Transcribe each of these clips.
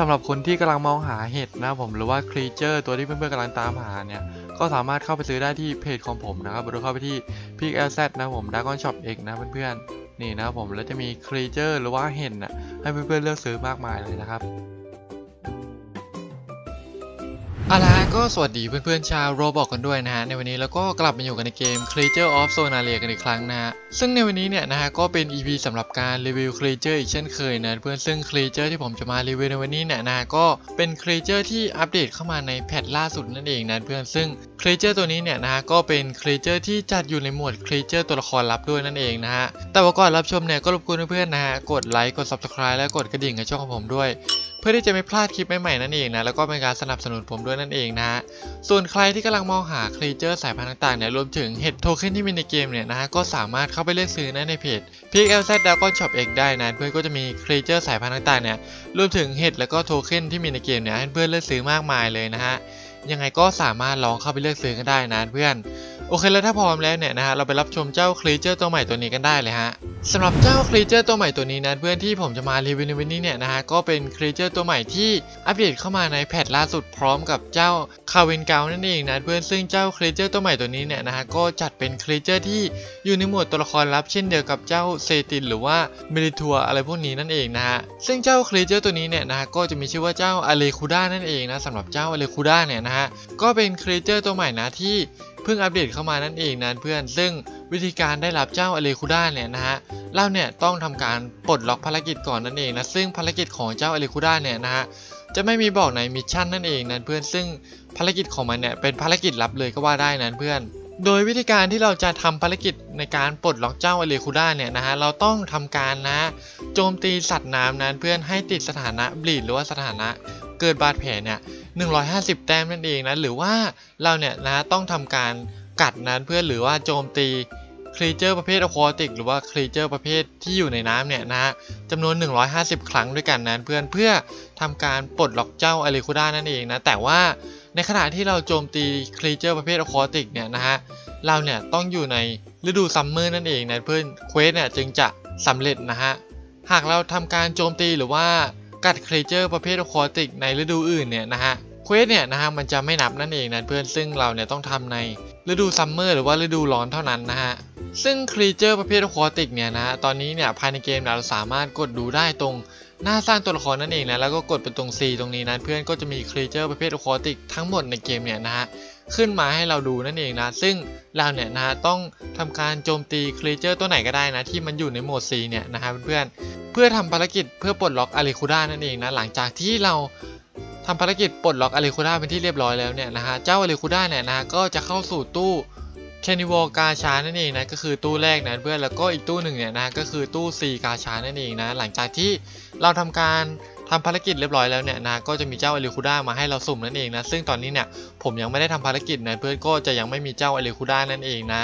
สำหรับคนที่กำลังมองหาเห็ดนะครับผมหรือว่าครีเจอร์ตัวที่เพื่อนๆกำลังตามหาเนี่ยก็สามารถเข้าไปซื้อได้ที่เพจของผมนะครับหรือเข้าไปที่ PXLZ นะผม Dragon Shop X นะเพื่อนๆนี่นะครับผมแล้วจะมีครีเจอร์หรือว่าเห็ดนะให้เพื่อนๆเลือกซื้อมากมายเลยนะครับก็สวัสดีเพื่อนๆชาวโรบอกกันด้วยนะฮะในวันนี้แล้วก็กลับมาอยู่กันในเกม Creature of Sonalia กันอีกครั้งนะฮะซึ่งในวันนี้เนี่ยนะฮะก็เป็น EP สำหรับการรีวิว Creature อีกเช่นเคยนะเพื่อนซึ่ง Creature ที่ผมจะมารีวิวในวันนี้เนี่ยนะก็เป็น Creature ที่อัปเดตเข้ามาในแพทล่าสุดนั่นเองนะเพื่อนซึ่ง Creature ตัวนี้เนี่ยนะก็เป็น Creature ที่จัดอยู่ในหมวด Creature ตัวละครลับด้วยนั่นเองนะฮะแต่ว่าก่อนรับชมเนี่ยก็รบกวนเพื่อนๆนะฮะกดไลค์กด Subscribe และกดกระดิ่งให้ช่องของผมด้วยเพื่อที่จะไม่พลาดคลิปใหม่ๆนั่นเองนะแล้วก็เป็นการสนับสนุนผมด้วยนั่นเองนะส่วนใครที่กำลังมองหาครีเจอร์สายพันธุ์ต่างๆเนี่ยรวมถึงเห็ดโทเค็นที่มีในเกมเนี่ยนะฮะก็สามารถเข้าไปเลือกซื้อในเพจ PXLZ Dragon Shop X ได้นะเพื่อนก็จะมีครีเจอร์สายพันธุ์ต่างๆเนี่ยรวมถึงเห็ดแล้วก็โทเค็นที่มีในเกมเนี่ยให้เพื่อนเลือกซื้อมากมายเลยนะฮะยังไงก็สามารถลองเข้าไปเลือกซื้อกันได้นะเพื่อนโอเคแล้วถ้าพร้อมแล้วเนี่ยนะฮะเราไปรับชมเจ้าครีเจอร์ตัวใหม่ตัวนี้กันได้เลยฮะสำหรับเจ้าครีเจอร์ตัวใหม่ตัวนี้นะเพื่อนที่ผมจะมารีวิวในวันนี้เนี่ยนะฮะก็เป็นครีเจอร์ตัวใหม่ที่อัปเดตเข้ามาในแพทล่าสุดพร้อมกับเจ้าคาเวนเกานั่นเองนะเพื่อนซึ่งเจ้าครีเจอร์ตัวใหม่ตัวนี้เนี่ยนะฮะก็จัดเป็นครีเจอร์ที่อยู่ในหมวดตัวละครลับเช่นเดียวกับเจ้าเซตินหรือว่าเมริทัวอะไรพวกนี้นั่นเองนะฮะซึ่งเจ้าครีเจอร์ตัวนี้เนี่ยนะฮะก็จะมีชื่อว่าเจ้าAleicudaนั่นเองนะสำหรับเจ้าAleicudaเนี่ยนะฮะก็เป็นครีเจอร์ตัวใหม่นะที่เพิ่งอัปเดตเข้ามานั่นเองนะเพื่อนซึ่งวิธีการได้รับเจ้าAleicudaเนี่ยนะฮะเราเนี่ยต้องทำการปลดล็อกภารกิจก่อนนั่นเองนะซึ่งภารกิจของเจ้าAleicudaเนี่ยนะฮะจะไม่มีบอกในมิชชั่นนั่นเองนะเพื่อนซึ่งภารกิจของมันเนี่ยเป็นภารกิจลับเลยก็ว่าได้นะเพื่อนโดยวิธีการที่เราจะทำภารกิจในการปลดล็อกเจ้าAleicudaเนี่ยนะฮะเราต้องทำการนะโจมตีสัตว์น้ำนั้นเพื่อนให้ติดสถานะบลีดหรือว่าสถานะเกิดบาดแผลเนี่ย150 แต้มนั่นเองนะหรือว่าเราเนี่ยนะต้องทำการกัดนั้นเพื่อหรือว่าโจมตีครีเจอร์ประเภทอควาติกหรือว่าครีเจอร์ประเภทที่อยู่ในน้ำเนี่ยนะฮะจำนวน150 ครั้งด้วยกันนั้นเพื่อทำการปลดล็อกเจ้าAleicudaนั่นเองนะแต่ว่าในขณะที่เราโจมตีครีเจอร์ประเภทอควาติกเนี่ยนะฮะเราเนี่ยต้องอยู่ในฤดูซัมเมอร์นั่นเองนะเพื่อนเควสเนี่ยจึงจะสำเร็จนะฮะหากเราทำการโจมตีหรือว่ากัดครีเจอร์ประเภทอควาติกในฤดูอื่นเนี่ยนะฮะเควสเนี่ยนะฮะมันจะไม่นับนั่นเองนะเพื่อนซึ่งเราเนี่ยต้องทำในฤดูซัมเมอร์หรือว่าฤดูร้อนเท่านั้นนะฮะซึ่งครีเจอร์ประเภทอควาติกเนี่ยนะตอนนี้เนี่ยภายในเกมเราสามารถกดดูได้ตรงหน้าสร้างตัวละครนั่นเองนะแล้วก็กดเป็นตรง C ตรงนี้นะเพื่อนก็จะมีครีเจอร์ประเภทอควาติกทั้งหมดในเกมเนี่ยนะฮะขึ้นมาให้เราดูนั่นเองนะซึ่งเราเนี่ยนะฮะต้องทำการโจมตีครีเจอร์ตัวไหนก็ได้นะที่มันอยู่ในโหมด C เนี่ยนะฮะเพื่อทำภารกิจเพื่อปลดล็อกAleicudaนั่นเองนะหลังจากที่เราทำภารกิจปลดล็อกAleicudaเป็นที่เรียบร้อยแล้วเนี่ยนะฮะเจ้าAleicudaเนี่ยนะก็จะเข้าสู่ตู้แคนิวอลกาชานั่นเองนะก็คือตู้แรกนะเพื่อนแล้วก็อีกตู้หนึ่งเนี่ยนะก็คือตู้4กาชานั่นเองนะหลังจากที่เราทำการทำภารกิจเรียบร้อยแล้วเนี่ยนะก็จะมีเจ้าAleicudaมาให้เราสุ่มนั่นเองนะซึ่งตอนนี้เนี่ยผมยังไม่ได้ทำภารกิจนะเพื่อนก็จะยังไม่มีเจ้าAleicudaนั่นเองนะ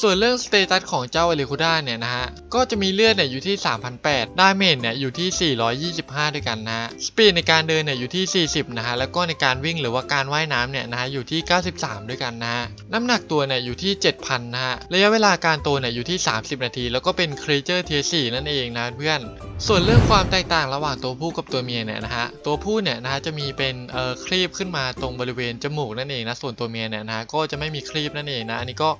ส่วนเรื่องสเตตัสของเจ้าAleicudaเนี่ยนะฮะก็จะมีเลือดเนี่ยอยู่ที่ 3,800 ดาเมจเนี่ยอยู่ที่425ด้วยกันนะฮะสปีดในการเดินเนี่ยอยู่ที่40นะฮะแล้วก็ในการวิ่งหรือว่าการว่ายน้ำเนี่ยนะฮะอยู่ที่93ด้วยกันนะฮะน้ำหนักตัวเนี่ยอยู่ที่ 7,000 นะฮะระยะเวลาการโตเนี่ยอยู่ที่30นาทีแล้วก็เป็นครีเจอร์เทียร์ 4นั่นเองนะเพื่อนส่วนเรื่องความแตกต่างระหว่างตัวผู้กับตัวเมียเนี่ยนะฮะตัวผู้เนี่ยนะฮะจะมีเป็นครีบขึ้นมาตรงบริเวณจมูกนั่นเองนะส่วนตัวเมียเนี่ยนะฮะก็จะไม่มีครีบนั่นเองนะอันนี้ก็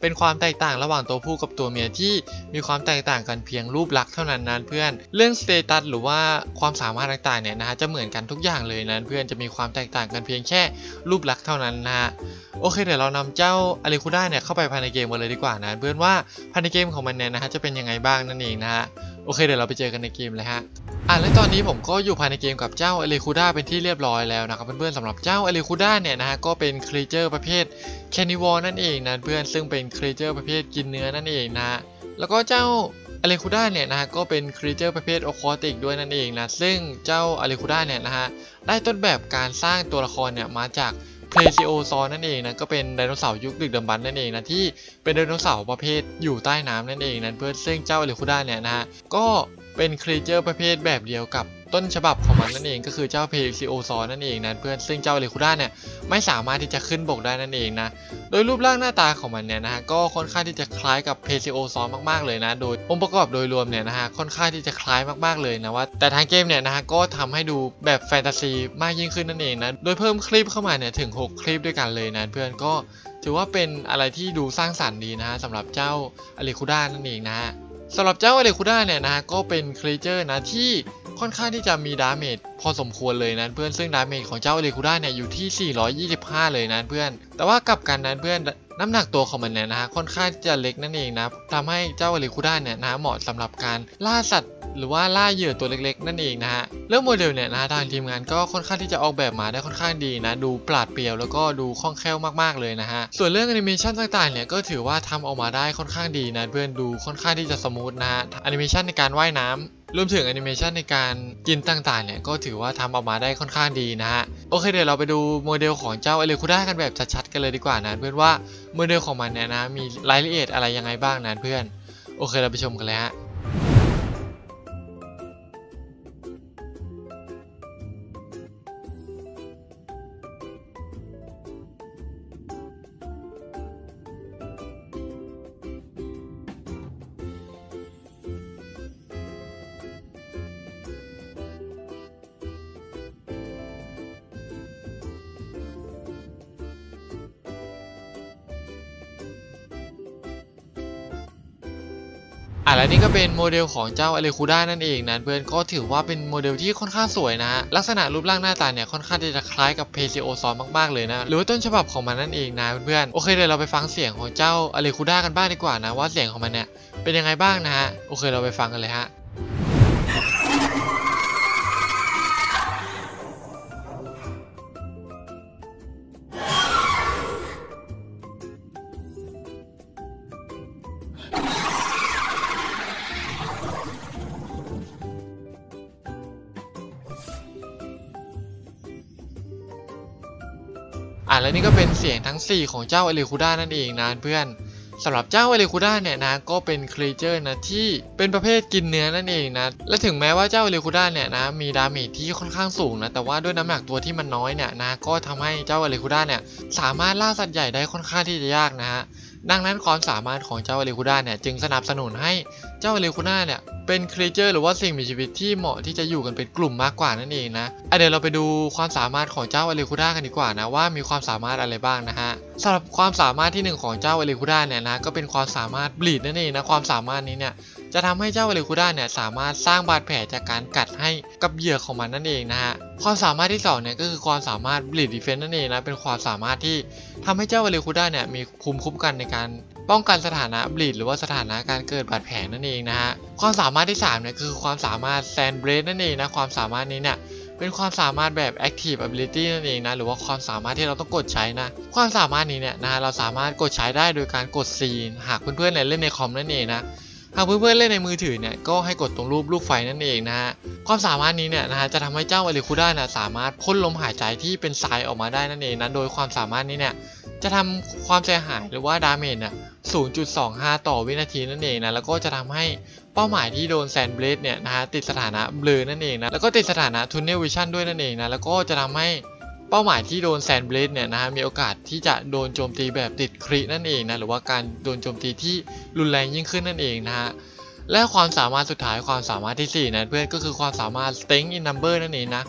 เป็นความแตกต่างระหว่างตัวผู้กับตัวเมียที่มีความแตกต่างกันเพียงรูปลักษณ์เท่านั้นนะเพื่อนเรื่องสเตตัสหรือว่าความสามารถต่างๆเนี่ยนะฮะจะเหมือนกันทุกอย่างเลยนะเพื่อนจะมีความแตกต่างกันเพียงแค่รูปลักษณ์เท่านั้นนะฮะโอเคเดี๋ยวเรานำเจ้าAleicudaเนี่ยเข้าไปภายในเกมกันเลยดีกว่านะเพื่อนว่าภายในเกมของมันเนี่ยนะฮะจะเป็นยังไงบ้างนั่นเองนะฮะโอเคเดี๋ยวเราไปเจอกันในเกมเลยฮะและตอนนี้ผมก็อยู่ภายในเกมกับเจ้าAleicudaเป็นที่เรียบร้อยแล้วนะครับเพื่อนๆสำหรับเจ้าAleicudaเนี่ยนะฮะก็เป็นครีเจอร์ประเภทแคนิวอลนั่นเองนะเพื่อนซึ่งเป็นครีเจอร์ประเภทกินเนื้อนั่นเองนะแล้วก็เจ้าAleicudaเนี่ยนะฮะก็เป็นครีเจอร์ประเภทอควาติกด้วยนั่นเองนะซึ่งเจ้าAleicudaเนี่ยนะฮะได้ต้นแบบการสร้างตัวละครเนี่ยมาจากเพลซิโอซอนนั่นเองนะก็เป็นไดโนเสาร์ยุคดึกดำบรรพ์นั่นเองนะที่เป็นไดโนเสาร์ประเภทอยู่ใต้น้ำนั่นเองนะเพื่อนซึ่งเจ้าAleicudaเนี่ยนะฮะก็เป็นครีเจอร์ประเภทแบบเดียวกับ ต้นฉบับของมันนั่นเองก็คือเจ้าเพลิซิโอซอร์นั่นเองนะเพื่อนซึ่งเจ้าAleicudaเนี่ยไม่สามารถที่จะขึ้นบกได้นั่นเองนะโดยรูปร่างหน้าตาของมันเนี่ยนะฮะก็ค่อนข้างที่จะคล้ายกับเพลิซิโอซอร์มากๆเลยนะโดยองค์ประกอบโดยรวมเนี่ยนะฮะค่อนข้างที่จะคล้ายมากๆเลยนะว่าแต่ทางเกมเนี่ยนะฮะก็ทำให้ดูแบบแฟนตาซีมากยิ่งขึ้นนั่นเองนะโดยเพิ่มคลิปเข้ามาเนี่ยถึง6คลิปด้วยกันเลยนะเพื่อนก็ถือว่าเป็นอะไรที่ดูสร้างสรรค์ดีนะฮะสำหรับเจ้าAleicudaนั่นเองนะฮะสำหรับเจ้าAleicudaเนี่ยนะฮะก็เป็นครีเจอร์นะที่ค่อนข้างที่จะมีดาเมจพอสมควรเลยนะเพื่อนซึ่งดาเมจของเจ้าAleicudaเนี่ยอยู่ที่425เลยนะเพื่อนแต่ว่ากลับกันนะเพื่อนน้ำหนักตัวของมันเนี่ยนะฮะค่อนข้างจะเล็กนั่นเองนะทำให้เจ้าAleicudaเนี่ยนะเหมาะสำหรับการล่าสัตว์หรือว่าล่าเหยื่อตัวเล็กๆนั่นเองนะฮะเรื่องโมเดลเนี่ยนะทางทีมงานก็ค่อนข้างที่จะออกแบบมาได้ค่อนข้างดีนะดูปราดเปรียวแล้วก็ดูคล่องแคล่วมากๆเลยนะฮะส่วนเรื่องแอนิเมชันต่างๆเนี่ยก็ถือว่าทำออกมาได้ค่อนข้างดีนะเพื่อนดูค่อนข้างที่จะสมูทนะฮะแอนิเมชันในการว่ายน้ำรวมถึงแอนิเมชันในการกินต่างๆเนี่ยก็ถือว่าทำออกมาได้ค่อนข้างดีนะฮะโอเคเดี๋ยวเราไปดูโมเดลของเจ้าAleicudaกันแบบชัดๆกันเลยดีกว่านะเพื่อนว่าโมเดลของมันเนี่ยนะมีรายละเอียดอะไรยังไงบ้างนะเพื่อนโอเคเราไปชมกันเลยฮะและนี่ก็เป็นโมเดลของเจ้าAleicudaนั่นเองนะเพื่อนก็ถือว่าเป็นโมเดลที่ค่อนข้างสวยนะลักษณะรูปร่างหน้าตาเนี่ยค่อนข้างจะคล้ายกับเพลิซิโอซอร์มากๆเลยนะหรือว่าต้นฉบับของมันนั่นเองนะเพื่อนโอเคเดี๋ยวเราไปฟังเสียงของเจ้าAleicudaกันบ้างดีกว่านะว่าเสียงของมันเนี่ยเป็นยังไงบ้างนะฮะโอเคเราไปฟังกันเลยฮะและนี่ก็เป็นเสียงทั้ง4ของเจ้าAleicudaนั่นเองนะเพื่อนสำหรับเจ้าAleicudaเนี่ยนะก็เป็นครีเจอร์นะที่เป็นประเภทกินเนื้อนั่นเองนะและถึงแม้ว่าเจ้าAleicudaเนี่ยนะมีดาเมจที่ค่อนข้างสูงนะแต่ว่าด้วยน้ำหนักตัวที่มันน้อยเนี่ยนะก็ทำให้เจ้าAleicudaเนี่ยสามารถล่าสัตว์ใหญ่ได้ค่อนข้างที่จะยากนะฮะดังนั้นความสามารถของเจ้าAleicudaเนี่ยจึงสนับสนุนให้เจ้าAleicudaเนี่ยเป็นครีเจอร์หรือว่าสิ่งมีชีวิตที่เหมาะที่จะอยู่กันเป็นกลุ่มมากกว่านั่นเองนะเดี๋ยวเราไปดูความสามารถของเจ้าAleicudaกันดีกว่านะว่ามีความสามารถอะไรบ้างนะฮะสำหรับความสามารถที่1ของเจ้าAleicudaเนี่ยนะก็เป็นความสามารถbleedนั่นเองนะความสามารถนี้เนี่ยจะทำให้เจ้าAleicudaเนี่ยสามารถสร้างบาดแผลจากการกัดให้กับเหยื่อของมันนั่นเองนะฮะความสามารถที่2เนี่ยก็คือความสามารถbleed defenseนั่นเองนะเป็นความสามารถที่ทำให้เจ้าAleicudaเนี่ยมีภูมิคุ้มกันในการป้องกันสถานะbleedหรือว่าสถานะการเกิดบาดแผลนั่นเองนะฮะความสามารถที่3เนี่ยคือความสามารถแซนเบรดนั่นเองนะความสามารถนี้เนี่ยเป็นความสามารถแบบ active ability นั่นเองนะหรือว่าความสามารถที่เราต้องกดใช้นะความสามารถนี้เนี่ยนะเราสามารถกดใช้ได้โดยการกด C หากเพื่อนๆเล่นในคอมนั่นเองนะหากเพื่อนๆเล่นในมือถือเนี่ยก็ให้กดตรงรูปลูกไฟนั่นเองนะฮะความสามารถนี้เนี่ยนะฮะจะทำให้เจ้าAleicudaเนี่ยสามารถพ่นลมหายใจที่เป็นทรายออกมาได้นั่นเองนะโดยความสามารถนี้เนี่ยจะทำความเสียหายหรือว่าดาเมจเนี่ย 0.25 ต่อวินาทีนั่นเองนะแล้วก็จะทำให้เป้าหมายที่โดนแซนเบรดเนี่ยนะฮะติดสถานะเบลอนั่นเองนะแล้วก็ติดสถานะทูนเนลวิชั่นด้วยนั่นเองนะแล้วก็จะทำให้เป้าหมายที่โดนแซนเบรดเนี่ยนะฮะมีโอกาสที่จะโดนโจมตีแบบติดครินั่นเองนะหรือว่าการโดนโจมตีที่รุนแรงยิ่งขึ้นนั่นเองนะฮะและความสามารถสุดท้ายความสามารถที่4นะเพื่อนก็คือความสามารถ strength in number นั่นเองนะ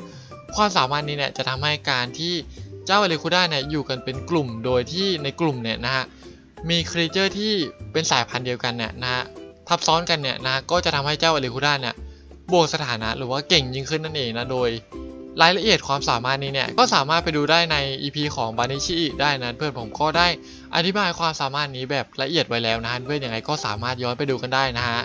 ความสามารถนี้เนี่ยจะทำให้การที่เจ้าAleicudaเนี่ยอยู่กันเป็นกลุ่มโดยที่ในกลุ่มเนี่ยนะฮะมีครีเจอร์ที่เป็นสายพันธุ์เดียวกันเนี่ยนะฮะทับซ้อนกันเนี่ยนะก็จะทำให้เจ้าAleicudaเนี่ยบวกสถานะหรือว่าเก่งยิ่งขึ้นนั่นเองนะโดยรายละเอียดความสามารถนี้เนี่ยก็สามารถไปดูได้ใน EP ของบานิชิได้นะเพื่อนผมก็ได้อธิบายความสามารถนี้แบบละเอียดไว้แล้วนะเพื่อนยังไงก็สามารถย้อนไปดูกันได้นะฮะ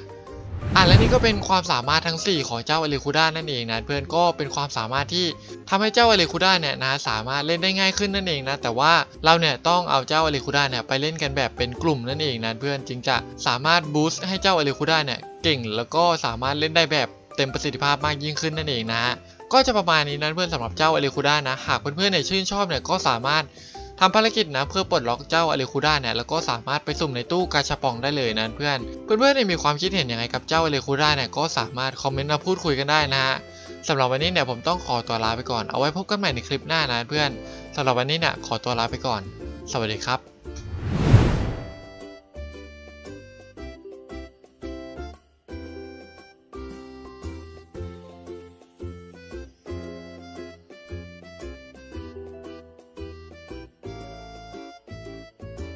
และนี่ก็เป็นความสามารถทั้ง4ของเจ้าAleicudaนั่นเองนะเพื่อนก็เป็นความสามารถที่ทำให้เจ้าAleicudaเนี่ยนะสามารถเล่นได้ง่ายขึ้นนั่นเองนะแต่ว่าเราเนี่ยต้องเอาเจ้าAleicudaเนี่ยไปเล่นกันแบบเป็นกลุ่มนั่นเองนะเพื่อนจึงจะสามารถบูสต์ให้เจ้าAleicudaเนี่ยเก่งแล้วก็สามารถเล่นได้แบบเต็มประสิทธิภาพมากยิ่งขึ้นนั่นเองนะฮะก็จะประมาณนี้นะเพื่อนสำหรับเจ้าAleicudaนะหากเพื่อนๆเนี่ยชื่นชอบเนี่ยก็สามารถทำภารกิจนะเพื่อปลดล็อกเจ้าAleicudaเนี่ยแล้วก็สามารถไปสุ่มในตู้กาชาปองได้เลยนะเพื่อนมีความคิดเห็นยังไงกับเจ้าAleicudaเนี่ยก็สามารถคอมเมนต์มาพูดคุยกันได้นะฮะ สำหรับวันนี้เนี่ยผมต้องขอตัวลาไปก่อนเอาไว้พบกันใหม่ในคลิปหน้านะเพื่อนสำหรับวันนี้เนี่ยขอตัวลาไปก่อนสวัสดีครับ